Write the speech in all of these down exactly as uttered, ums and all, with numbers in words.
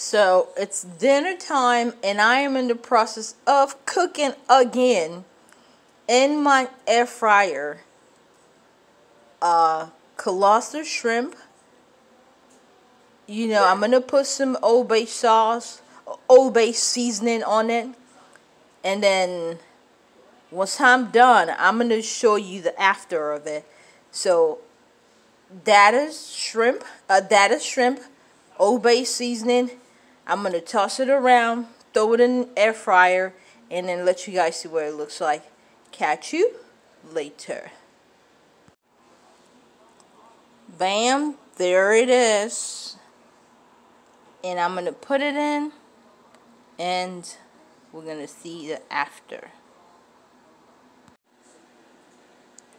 So it's dinner time and I am in the process of cooking again in my air fryer uh, colossal shrimp. You know, I'm going to put some Old Bay sauce, Old Bay seasoning on it. And then once I'm done, I'm going to show you the after of it. So that is shrimp, uh, that is shrimp, Old Bay seasoning. I'm going to toss it around, throw it in the air fryer, and then let you guys see what it looks like. Catch you later. Bam, there it is. And I'm going to put it in, and we're going to see the after.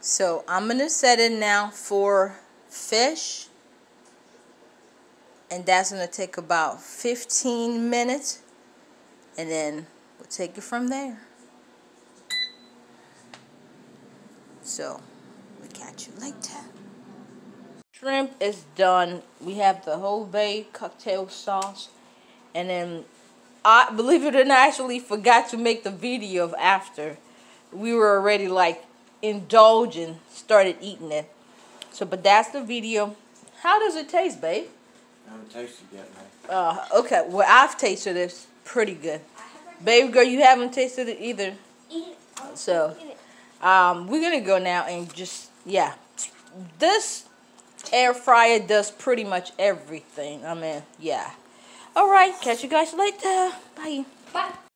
So I'm going to set it now for fish. And that's going to take about fifteen minutes. And then we'll take it from there. So we'll catch you later. Shrimp is done. We have the whole bay cocktail sauce. And then I, believe it or not, I actually forgot to make the video of after. We were already like indulging, started eating it. So, but that's the video. How does it taste, babe? I haven't tasted it yet, man. Uh, okay, well, I've tasted it. It's pretty good. Babe girl, you haven't tasted it either. Eat it. So, um, we're going to go now and just, yeah. This air fryer does pretty much everything. I mean, yeah. All right, catch you guys later. Bye. Bye.